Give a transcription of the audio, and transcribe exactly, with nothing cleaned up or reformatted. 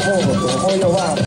Kampung Boyolali.